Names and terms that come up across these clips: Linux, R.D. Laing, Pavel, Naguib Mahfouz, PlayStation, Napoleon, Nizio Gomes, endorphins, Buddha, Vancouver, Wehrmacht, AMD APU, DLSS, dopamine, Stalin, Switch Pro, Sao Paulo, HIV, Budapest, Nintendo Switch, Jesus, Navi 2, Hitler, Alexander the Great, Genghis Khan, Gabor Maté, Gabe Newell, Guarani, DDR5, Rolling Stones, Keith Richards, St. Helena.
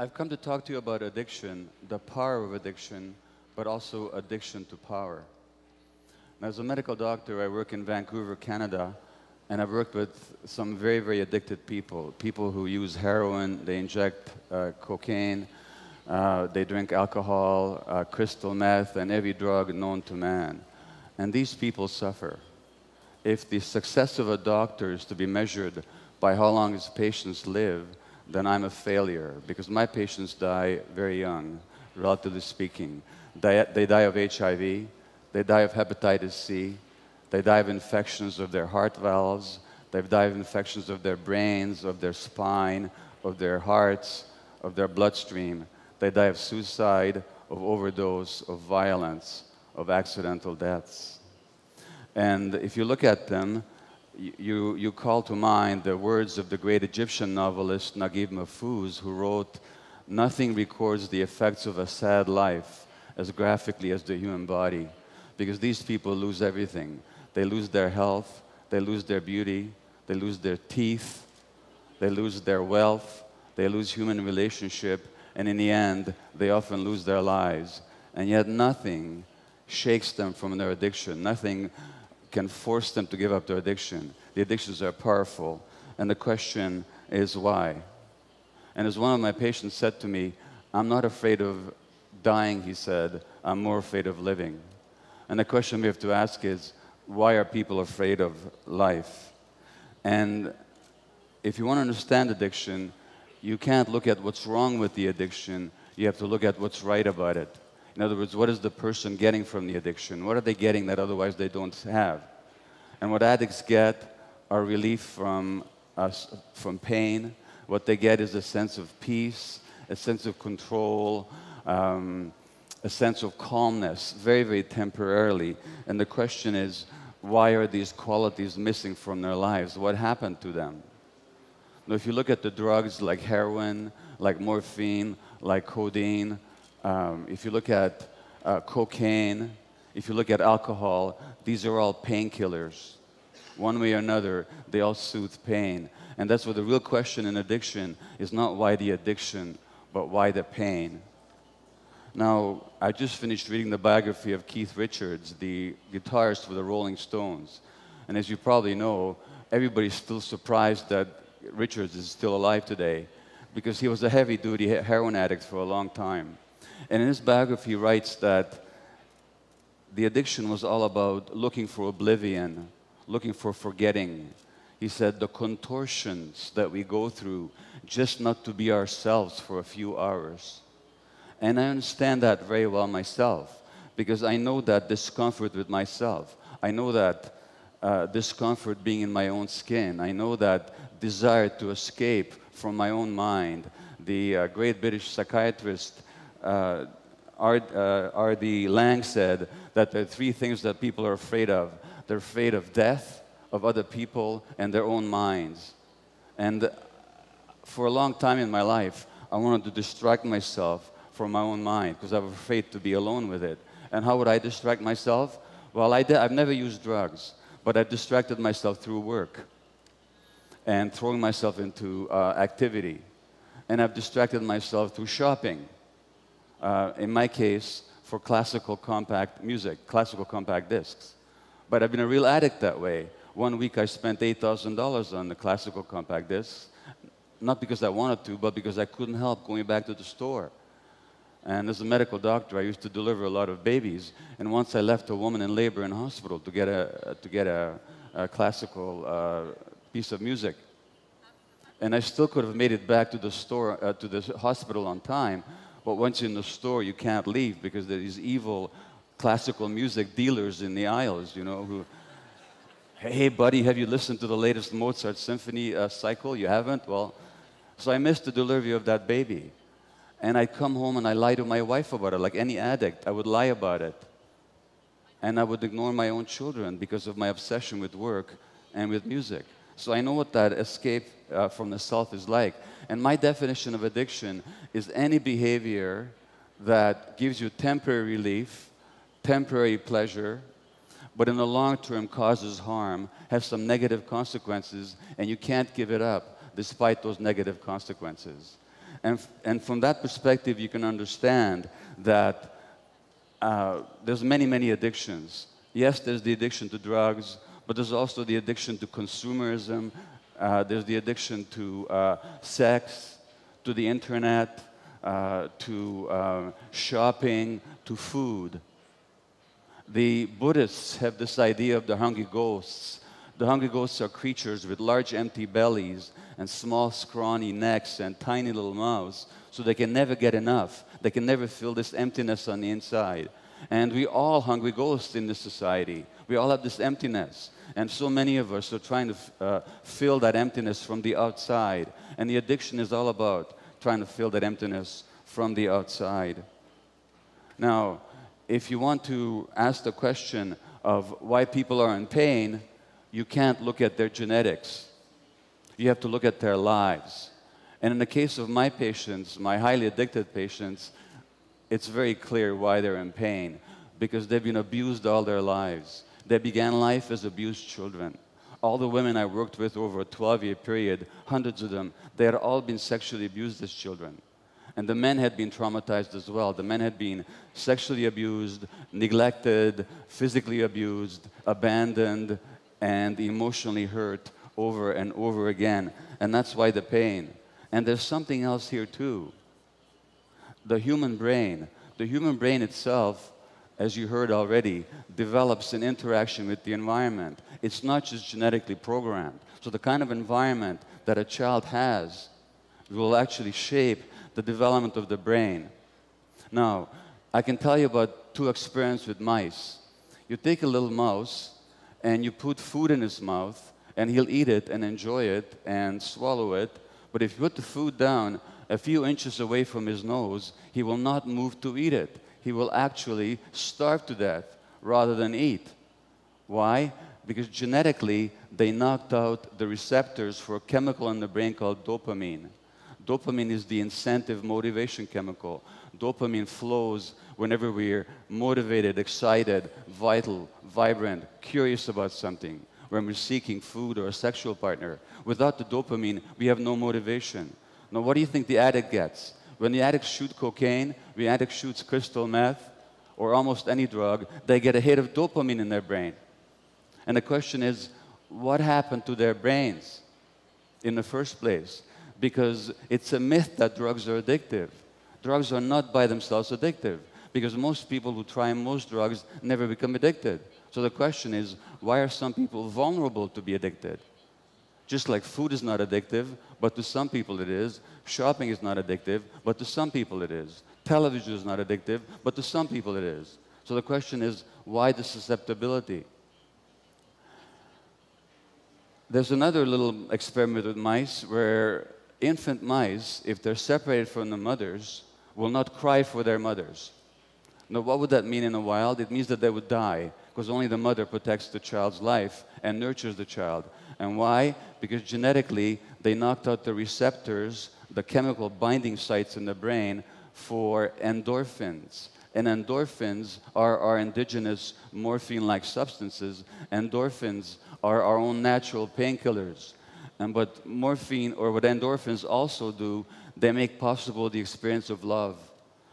I've come to talk to you about addiction, the power of addiction, but also addiction to power. And as a medical doctor, I work in Vancouver, Canada, and I've worked with some very, very addicted people. People who use heroin, they inject cocaine, they drink alcohol, crystal meth, and every drug known to man. And these people suffer. If the success of a doctor is to be measured by how long his patients live, then I'm a failure, because my patients die very young, relatively speaking. They die of HIV, they die of hepatitis C, they die of infections of their heart valves, they die of infections of their brains, of their spine, of their hearts, of their bloodstream. They die of suicide, of overdose, of violence, of accidental deaths. And if you look at them, you call to mind the words of the great Egyptian novelist Naguib Mahfouz, who wrote, "Nothing records the effects of a sad life as graphically as the human body," because these people lose everything. They lose their health, they lose their beauty, they lose their teeth, they lose their wealth, they lose human relationship, and in the end, they often lose their lives. And yet nothing shakes them from their addiction. Nothing can force them to give up their addiction. The addictions are powerful, and the question is why? And as one of my patients said to me, "I'm not afraid of dying," he said, "I'm more afraid of living." And the question we have to ask is, why are people afraid of life? And if you want to understand addiction, you can't look at what's wrong with the addiction, you have to look at what's right about it. In other words, what is the person getting from the addiction? What are they getting that otherwise they don't have? And what addicts get are relief from pain. What they get is a sense of peace, a sense of control, a sense of calmness, very, very temporarily. And the question is, why are these qualities missing from their lives? What happened to them? Now, if you look at the drugs like heroin, like morphine, like codeine, if you look at cocaine, if you look at alcohol, these are all painkillers. One way or another, they all soothe pain. And that's what the real question in addiction is, not why the addiction, but why the pain. Now, I just finished reading the biography of Keith Richards, the guitarist for the Rolling Stones. And as you probably know, everybody's still surprised that Richards is still alive today, because he was a heavy-duty heroin addict for a long time. And in his biography, he writes that the addiction was all about looking for oblivion, looking for forgetting. He said the contortions that we go through just not to be ourselves for a few hours. And I understand that very well myself, because I know that discomfort with myself. I know that discomfort being in my own skin. I know that desire to escape from my own mind. The great British psychiatrist R.D. Laing said that there are three things that people are afraid of. They're afraid of death, of other people, and their own minds. And for a long time in my life, I wanted to distract myself from my own mind, because I was afraid to be alone with it. And how would I distract myself? Well, I've never used drugs, but I've distracted myself through work and throwing myself into activity. And I've distracted myself through shopping. In my case, for classical compact music, classical compact discs. But I've been a real addict that way. One week I spent $8,000 on the classical compact discs, not because I wanted to, but because I couldn't help going back to the store. And as a medical doctor, I used to deliver a lot of babies, and once I left a woman in labor in hospital to get a classical piece of music. And I still could have made it back to the store, to the hospital on time, but once you're in the store, you can't leave, because there are these evil classical music dealers in the aisles, you know, who, "Hey, buddy, have you listened to the latest Mozart symphony cycle? You haven't? Well," so I missed the delivery of that baby. And I'd come home and I lie to my wife about it, like any addict. I would lie about it. And I would ignore my own children because of my obsession with work and with music. So I know what that escape from the self is like. And my definition of addiction is any behavior that gives you temporary relief, temporary pleasure, but in the long term causes harm, has some negative consequences, and you can't give it up despite those negative consequences. And from that perspective, you can understand that there's many, many addictions. Yes, there's the addiction to drugs, but there's also the addiction to consumerism. There's the addiction to sex, to the internet, to shopping, to food. The Buddhists have this idea of the hungry ghosts. The hungry ghosts are creatures with large empty bellies and small scrawny necks and tiny little mouths, so they can never get enough. They can never feel this emptiness on the inside. And we all hungry ghosts in this society. We all have this emptiness. And so many of us are trying to fill that emptiness from the outside. And the addiction is all about trying to fill that emptiness from the outside. Now, if you want to ask the question of why people are in pain, you can't look at their genetics. You have to look at their lives. And in the case of my patients, my highly addicted patients, it's very clear why they're in pain, because they've been abused all their lives. They began life as abused children. All the women I worked with over a 12-year period, hundreds of them, they had all been sexually abused as children. And the men had been traumatized as well. The men had been sexually abused, neglected, physically abused, abandoned, and emotionally hurt over and over again. And that's why the pain. And there's something else here too. The human brain. The human brain itself, as you heard already, develops an interaction with the environment. It's not just genetically programmed. So the kind of environment that a child has will actually shape the development of the brain. Now, I can tell you about two experiments with mice. You take a little mouse and you put food in his mouth, and he'll eat it and enjoy it and swallow it. But if you put the food down a few inches away from his nose, he will not move to eat it. He will actually starve to death rather than eat. Why? Because genetically, they knocked out the receptors for a chemical in the brain called dopamine. Dopamine is the incentive motivation chemical. Dopamine flows whenever we're motivated, excited, vital, vibrant, curious about something, when we're seeking food or a sexual partner. Without the dopamine, we have no motivation. Now, what do you think the addict gets? When the addict shoots cocaine, the addict shoots crystal meth, or almost any drug, they get a hit of dopamine in their brain. And the question is, what happened to their brains in the first place? Because it's a myth that drugs are addictive. Drugs are not by themselves addictive, because most people who try most drugs never become addicted. So the question is, why are some people vulnerable to be addicted? Just like food is not addictive, but to some people it is. Shopping is not addictive, but to some people it is. Television is not addictive, but to some people it is. So the question is, why the susceptibility? There's another little experiment with mice where infant mice, if they're separated from the mothers, will not cry for their mothers. Now, what would that mean in the wild? It means that they would die, because only the mother protects the child's life and nurtures the child. And why? Because genetically, they knocked out the receptors, the chemical binding sites in the brain for endorphins. And endorphins are our indigenous morphine-like substances. Endorphins are our own natural painkillers. But morphine, or what endorphins also do, they make possible the experience of love.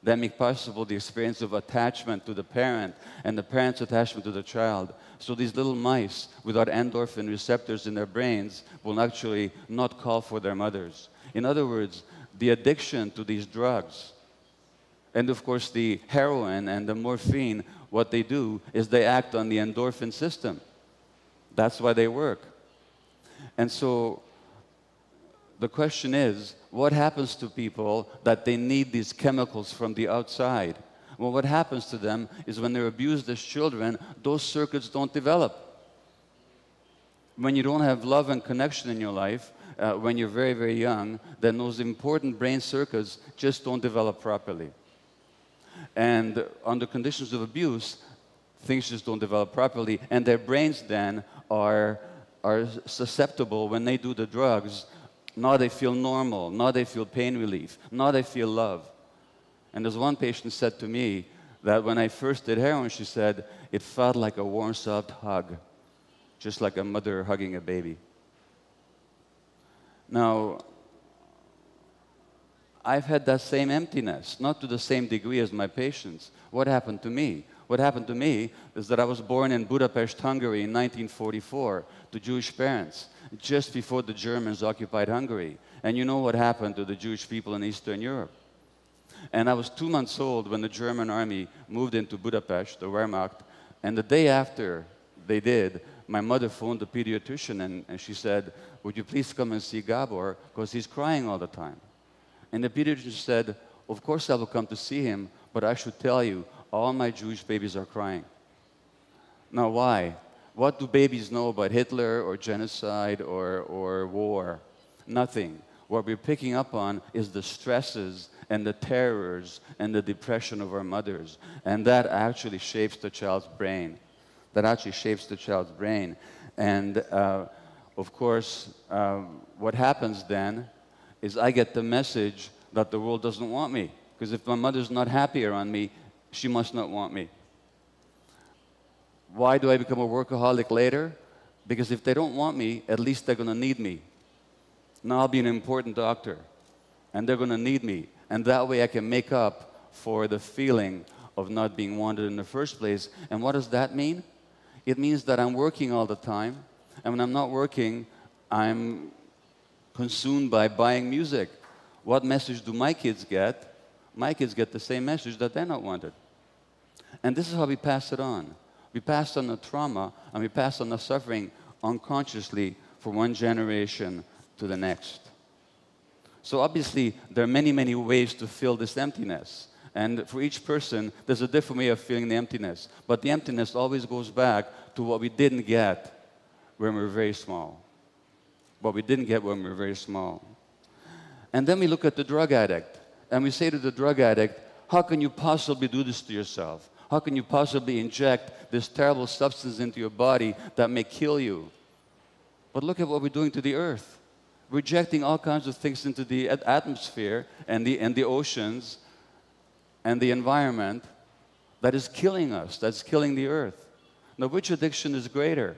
They make possible the experience of attachment to the parent and the parent's attachment to the child. So these little mice without endorphin receptors in their brains will actually not call for their mothers. In other words, the addiction to these drugs, and of course the heroin and the morphine, what they do is they act on the endorphin system. That's why they work. And so the question is, what happens to people that they need these chemicals from the outside? Well, what happens to them is when they're abused as children, those circuits don't develop. When you don't have love and connection in your life, when you're very, very young, then those important brain circuits just don't develop properly. And under conditions of abuse, things just don't develop properly, and their brains then are susceptible. When they do the drugs, now they feel normal, now they feel pain relief, now they feel love. And there's one patient said to me that when I first did heroin, she said, it felt like a warm, soft hug, just like a mother hugging a baby. Now, I've had that same emptiness, not to the same degree as my patients. What happened to me? What happened to me is that I was born in Budapest, Hungary in 1944 to Jewish parents, just before the Germans occupied Hungary. And you know what happened to the Jewish people in Eastern Europe. And I was 2 months old when the German army moved into Budapest, the Wehrmacht, and the day after they did, my mother phoned the pediatrician and she said, would you please come and see Gabor, because he's crying all the time. And the pediatrician said, of course I will come to see him, but I should tell you, all my Jewish babies are crying. Now why? What do babies know about Hitler or genocide or war? Nothing. What we're picking up on is the stresses and the terrors and the depression of our mothers. And that actually shapes the child's brain. That actually shapes the child's brain. And of course, what happens then is I get the message that the world doesn't want me. Because if my mother's not happy around me, she must not want me. Why do I become a workaholic later? Because if they don't want me, at least they're going to need me. Now I'll be an important doctor. And they're going to need me. And that way I can make up for the feeling of not being wanted in the first place. And what does that mean? It means that I'm working all the time. And when I'm not working, I'm consumed by buying music. What message do my kids get? My kids get the same message that they're not wanted. And this is how we pass it on. We pass on the trauma and we pass on the suffering unconsciously from one generation to the next. So obviously, there are many, many ways to fill this emptiness. And for each person, there's a different way of feeling the emptiness. But the emptiness always goes back to what we didn't get when we were very small. What we didn't get when we were very small. And then we look at the drug addict. And we say to the drug addict, how can you possibly do this to yourself? How can you possibly inject this terrible substance into your body that may kill you? But look at what we're doing to the earth. Rejecting all kinds of things into the atmosphere and the oceans and the environment that is killing us, that's killing the earth. Now, which addiction is greater?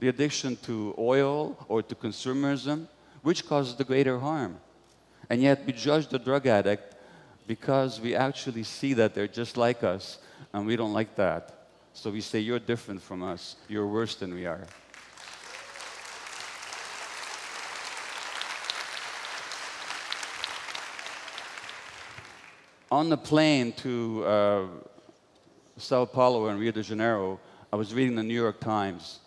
The addiction to oil or to consumerism? Which causes the greater harm? And yet we judge the drug addict because we actually see that they're just like us and we don't like that. So we say, you're different from us. You're worse than we are. On the plane to Sao Paulo and Rio de Janeiro, I was reading the New York Times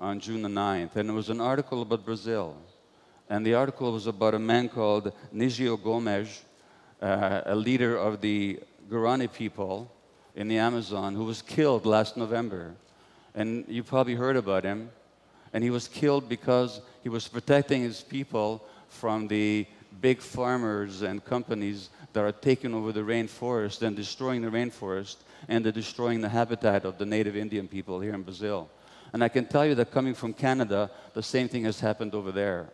on June the 9th, and it was an article about Brazil. And the article was about a man called Nizio Gomes, a leader of the Guarani people in the Amazon, who was killed last November. And you probably heard about him. And he was killed because he was protecting his people from the big farmers and companies that are taking over the rainforest and destroying the rainforest, and they're destroying the habitat of the native Indian people here in Brazil. And I can tell you that coming from Canada, the same thing has happened over there.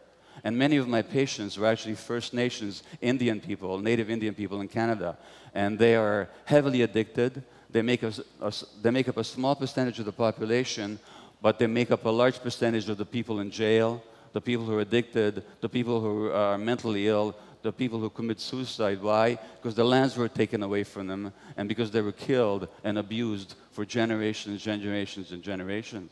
And many of my patients were actually First Nations Indian people, native Indian people in Canada. And they are heavily addicted. They make up a small percentage of the population, but they make up a large percentage of the people in jail, the people who are addicted, the people who are mentally ill, the people who commit suicide. Why? Because the lands were taken away from them and because they were killed and abused for generations, generations, and generations.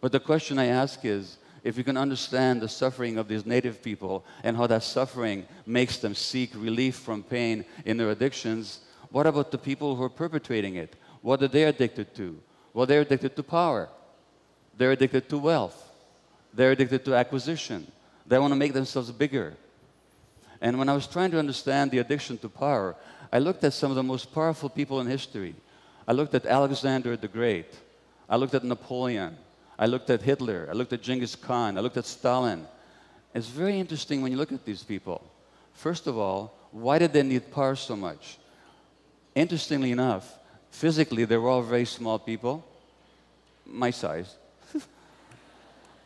But the question I ask is, if you can understand the suffering of these native people and how that suffering makes them seek relief from pain in their addictions, what about the people who are perpetrating it? What are they addicted to? Well, they're addicted to power. They're addicted to wealth. They're addicted to acquisition. They want to make themselves bigger. And when I was trying to understand the addiction to power, I looked at some of the most powerful people in history. I looked at Alexander the Great. I looked at Napoleon. I looked at Hitler. I looked at Genghis Khan. I looked at Stalin. It's very interesting when you look at these people. First of all, why did they need power so much? Interestingly enough, physically, they were all very small people, my size,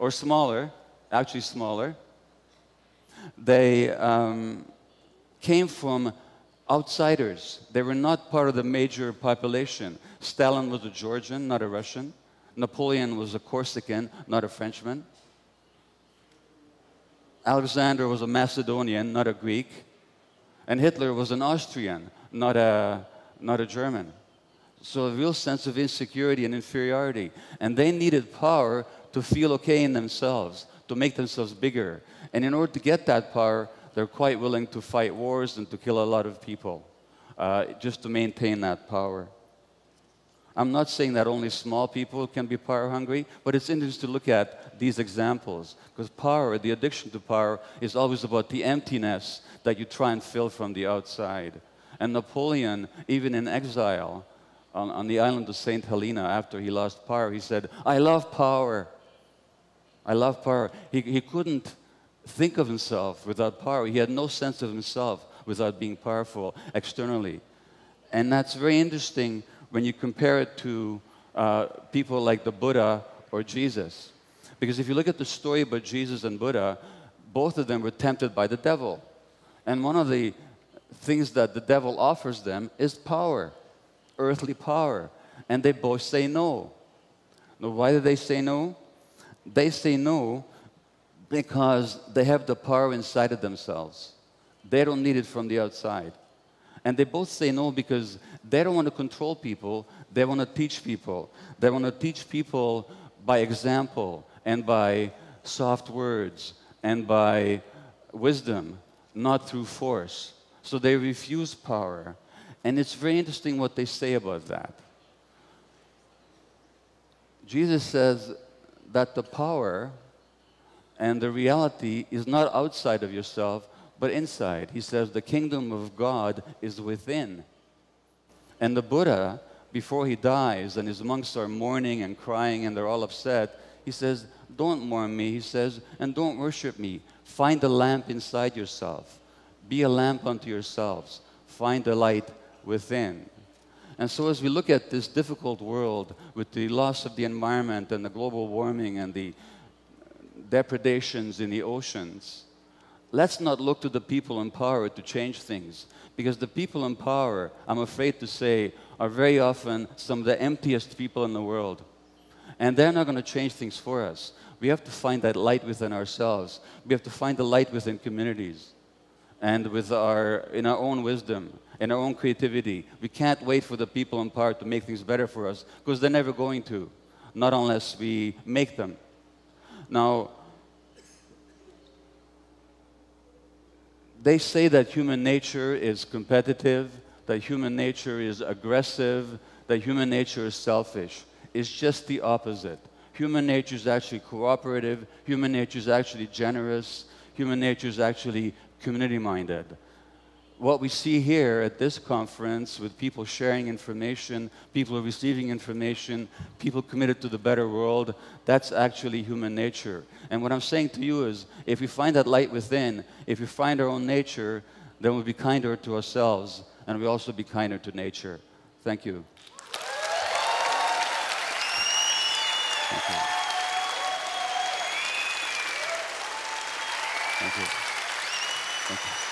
or smaller, actually smaller. They came from outsiders. They were not part of the major population. Stalin was a Georgian, not a Russian. Napoleon was a Corsican, not a Frenchman. Alexander was a Macedonian, not a Greek. And Hitler was an Austrian, not a German. So a real sense of insecurity and inferiority. And they needed power to feel okay in themselves, to make themselves bigger. And in order to get that power, they're quite willing to fight wars and to kill a lot of people just to maintain that power. I'm not saying that only small people can be power hungry, but it's interesting to look at these examples, because power, the addiction to power, is always about the emptiness that you try and fill from the outside. And Napoleon, even in exile, on the island of St. Helena, after he lost power, he said, "I love power. I love power." He couldn't think of himself without power. He had no sense of himself without being powerful externally. And that's very interesting when you compare it to people like the Buddha or Jesus. Because if you look at the story about Jesus and Buddha, both of them were tempted by the devil. And one of the things that the devil offers them is power, earthly power. And they both say no. Now, why do they say no? They say no because they have the power inside of themselves. They don't need it from the outside. And they both say no because they don't want to control people, they want to teach people. They want to teach people by example and by soft words and by wisdom, not through force. So they refuse power. And it's very interesting what they say about that. Jesus says that the power and the reality is not outside of yourself, but inside. He says the kingdom of God is within. And the Buddha, before he dies and his monks are mourning and crying and they're all upset, he says, "Don't mourn me," he says, "and don't worship me. Find the lamp inside yourself. Be a lamp unto yourselves. Find the light within." And so as we look at this difficult world with the loss of the environment and the global warming and the depredations in the oceans, let's not look to the people in power to change things, because the people in power, I'm afraid to say, are very often some of the emptiest people in the world. And they're not going to change things for us. We have to find that light within ourselves. We have to find the light within communities and in our own wisdom, in our own creativity. We can't wait for the people in power to make things better for us, because they're never going to, not unless we make them. Now, they say that human nature is competitive, that human nature is aggressive, that human nature is selfish. It's just the opposite. Human nature is actually cooperative. Human nature is actually generous. Human nature is actually community-minded. What we see here at this conference, with people sharing information, people receiving information, people committed to the better world, that's actually human nature. And what I'm saying to you is, if we find that light within, if we find our own nature, then we'll be kinder to ourselves, and we'll also be kinder to nature. Thank you. Thank you. Thank you. Thank you.